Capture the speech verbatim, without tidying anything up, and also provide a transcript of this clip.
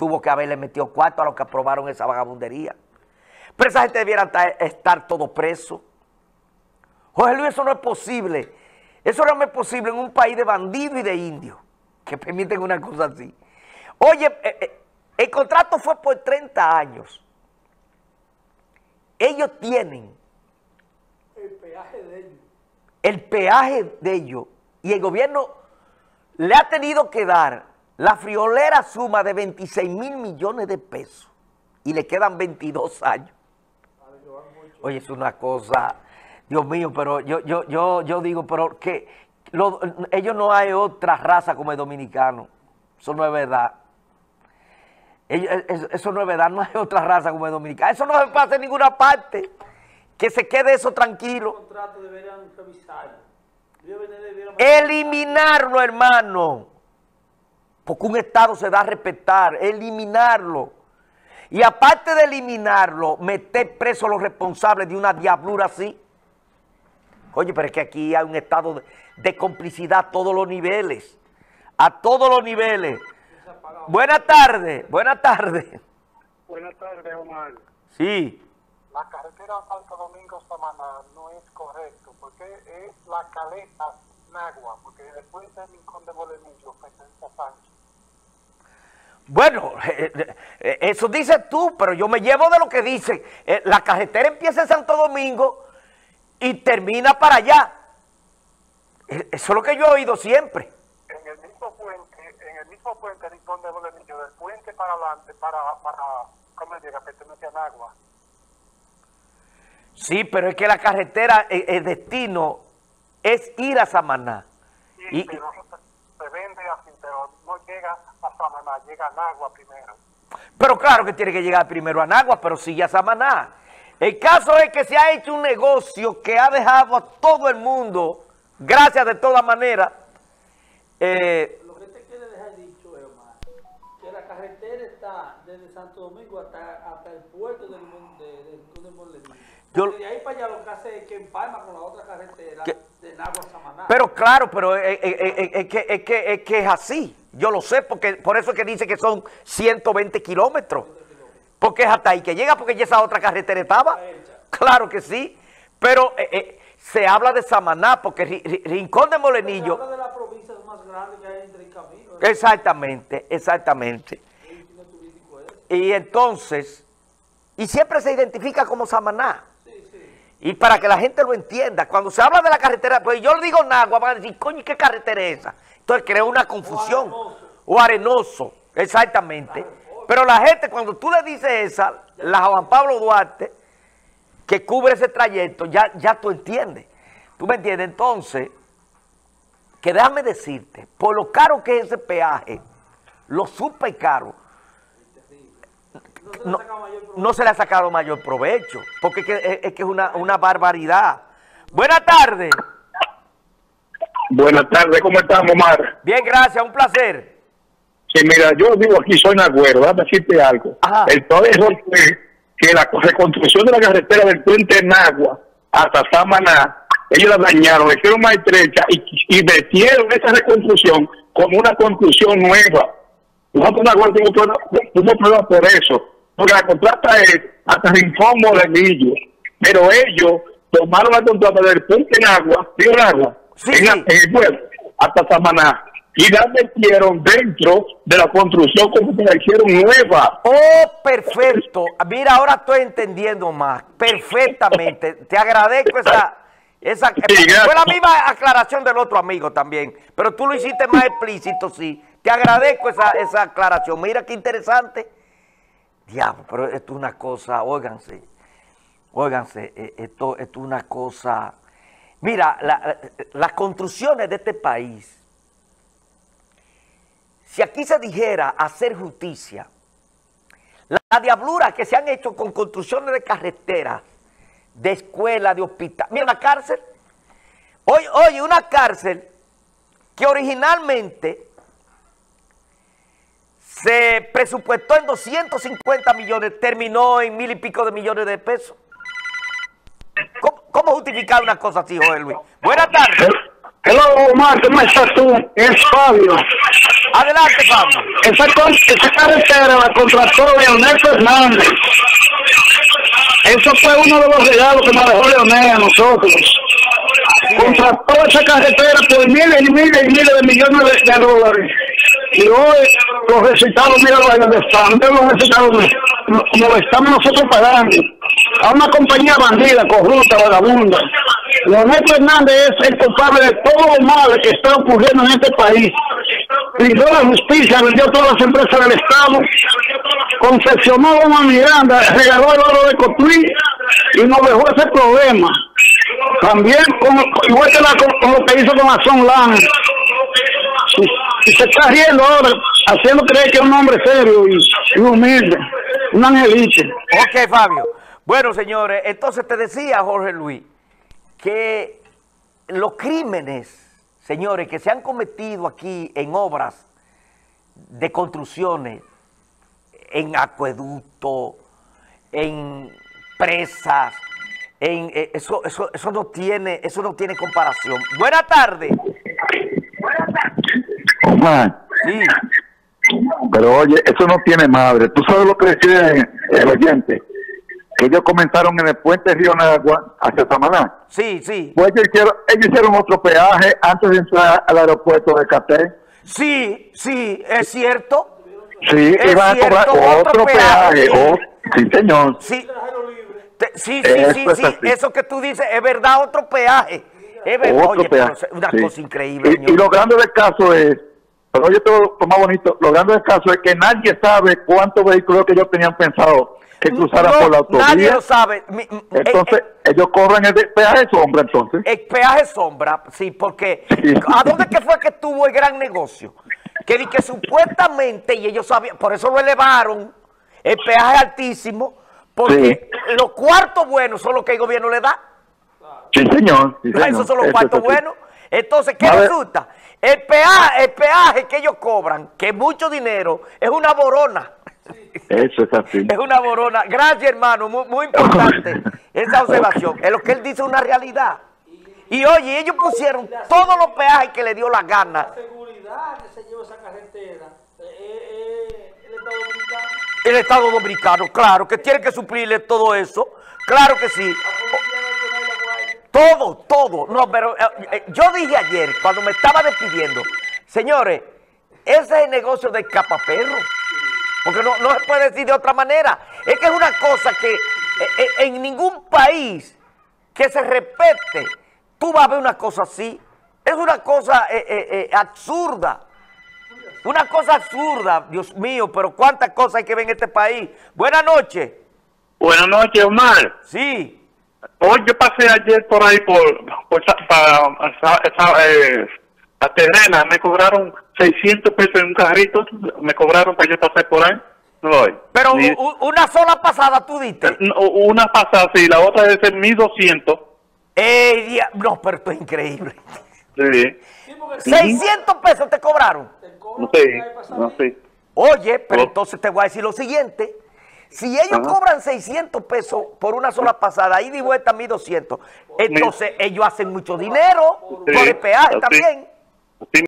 Tuvo que haberle metido cuatro a los que aprobaron esa vagabundería. Pero esa gente debiera estar, estar todo preso. Jorge Luis, eso no es posible. Eso no es posible en un país de bandidos y de indios que permiten una cosa así. Oye, eh, eh, el contrato fue por treinta años. Ellos tienen el peaje de ellos. El peaje de ellos. Y el gobierno le ha tenido que dar la friolera suma de veintiséis mil millones de pesos. Y le quedan veintidós años. Oye, es una cosa... Dios mío, pero yo, yo, yo, yo digo, pero que lo, ellos no hay otra raza como el dominicano. Eso no es verdad. Ellos, eso, eso no es verdad, no hay otra raza como el dominicano. Eso no se pasa en ninguna parte. Que se quede eso tranquilo. El contrato deberían revisarlo. Deberían... Eliminarlo, hermano. Porque un Estado se da a respetar. Eliminarlo. Y aparte de eliminarlo, meter preso a los responsables de una diablura así. Oye, pero es que aquí hay un estado de, de complicidad a todos los niveles. A todos los niveles. Buenas tardes, buenas tardes. Buenas tardes, Omar. Sí. La carretera Santo Domingo-Samaná no es correcto, porque es la caleta Nagua, porque después del Rincón de Bolenillo, pertenece a Sánchez. Bueno, eso dices tú, pero yo me llevo de lo que dice. La carretera empieza en Santo Domingo y termina para allá. Eso es lo que yo he oído siempre. En el mismo puente, en el mismo puente, el Rincón de Bolenillo, del puente para adelante, para, para, ¿cómo le llega? Pertenece a Nagua. Sí, pero es que la carretera, el, el destino es ir a Samaná. Sí, y, pero se, se vende así, pero no llega a Samaná, llega a Nagua primero. Pero claro que tiene que llegar primero a Nagua, pero sigue a Samaná. El caso es que se ha hecho un negocio que ha dejado a todo el mundo, gracias de todas maneras. Eh, Lo que te quiere dejar dicho, Omar, que la carretera está desde Santo Domingo hasta, hasta el puerto del túnel Bolenillo. Yo, de ahí para allá lo que hace es que empalma con la otra carretera que, de Nagua a Samaná. Pero claro, pero es, es, es, es, que, es, que, es que es así. Yo lo sé, porque por eso es que dice que son ciento veinte kilómetros. Porque es hasta ahí que llega, porque ya esa otra carretera estaba. Claro que sí. Pero eh, eh, se habla de Samaná, porque Rincón de Bolenillo... Se habla de la provincia más grande que hay entre el camino. ¿Eh? Exactamente, exactamente. Y entonces, y siempre se identifica como Samaná. Sí, sí. Y para que la gente lo entienda, cuando se habla de la carretera, pues yo le digo Nagua, van a decir, coño, ¿qué carretera es esa? Entonces crea una confusión. O Arenoso. O arenoso. Exactamente. Claro. Pero la gente, cuando tú le dices esa, la Juan Pablo Duarte, que cubre ese trayecto, ya, ya tú entiendes. ¿Tú me entiendes? Entonces, que déjame decirte, por lo caro que es ese peaje, lo súper caro, no, no se le ha sacado mayor provecho, porque es que es una, una barbaridad. Buenas tardes. Buenas tardes, ¿cómo estamos, Omar? Bien, gracias, un placer. Sí, mira, yo vivo aquí, soy nagüero, déjame decirte algo. Ajá. El problema es que la reconstrucción de la carretera del puente Nagua hasta Samaná, ellos la dañaron, la hicieron más estrecha y, y metieron esa reconstrucción como una construcción nueva. Nosotros nagüeros tuvimos pruebas por eso, porque la contrata es hasta Rincón Bolenillo, pero ellos tomaron la contrata del puente Nagua, río Nagua, sí, en, sí. En el pueblo, hasta Samaná. Y la metieron dentro de la construcción como que la hicieron nueva. Oh, perfecto. Mira, ahora estoy entendiendo más. Perfectamente. Te agradezco esa... esa sí, fue la misma aclaración del otro amigo también. Pero tú lo hiciste más explícito, sí. Te agradezco esa, esa aclaración. Mira qué interesante. Diablo, pero esto es una cosa... Óiganse. Óiganse. Esto, esto es una cosa... Mira, la, las construcciones de este país... Si aquí se dijera hacer justicia, las diabluras que se han hecho con construcciones de carreteras, de escuelas, de hospitales. Mira, una cárcel. Hoy, hoy una cárcel que originalmente se presupuestó en doscientos cincuenta millones, terminó en mil y pico de millones de pesos. ¿Cómo, cómo justificar una cosa así, José Luis? Buenas tardes. Hello, Omar, ¿cómo estás tú? Es Fabio. Adelante, Pablo. Esa, esa carretera la contrató Leonel Fernández. Eso fue uno de los regalos que nos dejó Leonel a nosotros. Contrató esa carretera por miles y miles y miles de millones de, de dólares. Y hoy los resultados, mira dónde están, mira los resultados, nos, nos estamos nosotros pagando a una compañía bandida, corrupta, vagabunda. Leonel Fernández es el culpable de todo lo malo que está ocurriendo en este país. Brindó la justicia, vendió todas las empresas del Estado, concesionó a Miranda, regaló el oro de Cotuí y nos dejó ese problema. También, con, igual que la, con lo que hizo con Ason Lang. Y, y se está riendo ahora, haciendo creer que es un hombre serio y, y humilde, un angelito. Ok, Fabio. Bueno, señores, entonces te decía, Jorge Luis, que los crímenes, señores, que se han cometido aquí en obras de construcciones, en acueducto, en presas, en eso, eso, eso no tiene, eso no tiene comparación. Buenas tardes. Buenas tardes. Omar. Sí. Pero oye, eso no tiene madre. ¿Tú sabes lo que decía el oyente? Que ellos comenzaron en el puente Río Nagua hacia Samaná. Sí, sí. Pues ellos hicieron, ellos hicieron otro peaje antes de entrar al aeropuerto de Caté. Sí, sí, es cierto. Sí, iban a cobrar otro, otro peaje. peaje. Oh, sí, señor. Sí, Te, sí, sí, eso sí, es sí. Eso que tú dices es verdad, otro peaje. Es verdad, otro oye, peaje. Una sí. cosa increíble. Y, señor. y lo grande del caso es, pero oye, todo lo más bonito, lo grande del caso es que nadie sabe cuántos vehículos que ellos tenían pensado que cruzaran no, por la autovía. Nadie lo sabe. Mi, entonces, eh, eh, ellos cobran el peaje sombra, entonces. El peaje sombra, sí, porque sí. ¿A dónde que fue que estuvo el gran negocio? Que, que supuestamente, y ellos sabían, por eso lo elevaron, el peaje altísimo, porque sí. los cuartos buenos son los que el gobierno le da. Sí, señor. Sí, señor. Esos son los Eso cuartos buenos. Entonces, ¿qué a resulta? Ver. El peaje, el peaje que ellos cobran, que es mucho dinero, es una borona. Eso es así. Es una borona. Gracias, hermano. Muy, muy importante esa observación. Es lo que él dice, una realidad. Y oye, ellos pusieron todos los peajes que le dio la gana. La seguridad que se llevó esa carretera. Eh, eh, eh, el Estado Dominicano. El Estado Dominicano, claro, que tiene que suplirle todo eso. Claro que sí. Todo, todo. No, pero eh, yo dije ayer, cuando me estaba despidiendo, señores, ese es el negocio del capaperro. Porque no, no se puede decir de otra manera. Es que es una cosa que eh, en ningún país que se respete, tú vas a ver una cosa así. Es una cosa eh, eh, eh, absurda. Una cosa absurda, Dios mío, pero cuántas cosas hay que ver en este país. Buenas noches. Buenas noches, Omar. Sí. Hoy yo pasé ayer por ahí, por, por para, esa, esa, eh, a Terrena, me cobraron seiscientos pesos en un carrito, me cobraron para yo pasar por ahí. No voy. Pero Ni, una sola pasada tú diste. Una pasada, sí, la otra es en mil doscientos. Eh, no, pero esto es increíble. Sí. seiscientos pesos te cobraron. No sé, no sé. Oye, pero entonces te voy a decir lo siguiente. Si ellos Ajá. cobran seiscientos pesos por una sola pasada, ida y vuelta mil doscientos, entonces ellos hacen mucho dinero sí, por el peaje sí. también. Sí.